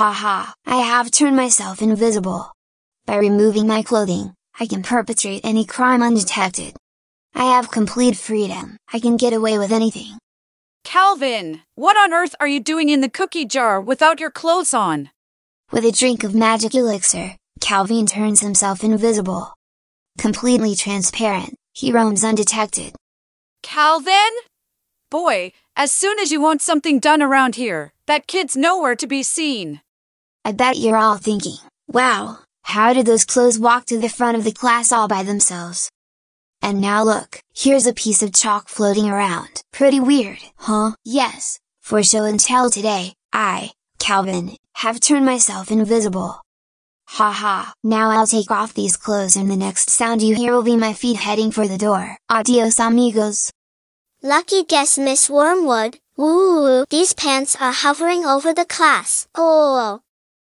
Haha, I have turned myself invisible. By removing my clothing, I can perpetrate any crime undetected. I have complete freedom. I can get away with anything. Calvin, what on earth are you doing in the cookie jar without your clothes on? With a drink of magic elixir, Calvin turns himself invisible. Completely transparent, he roams undetected. Calvin? Boy, as soon as you want something done around here, that kid's nowhere to be seen. I bet you're all thinking, wow, how did those clothes walk to the front of the class all by themselves? And now look, here's a piece of chalk floating around. Pretty weird, huh? Yes, for show and tell today, I, Calvin, have turned myself invisible. Haha, now I'll take off these clothes and the next sound you hear will be my feet heading for the door. Adios amigos. Lucky guess, Miss Wormwood. Ooh, these pants are hovering over the class. Oh.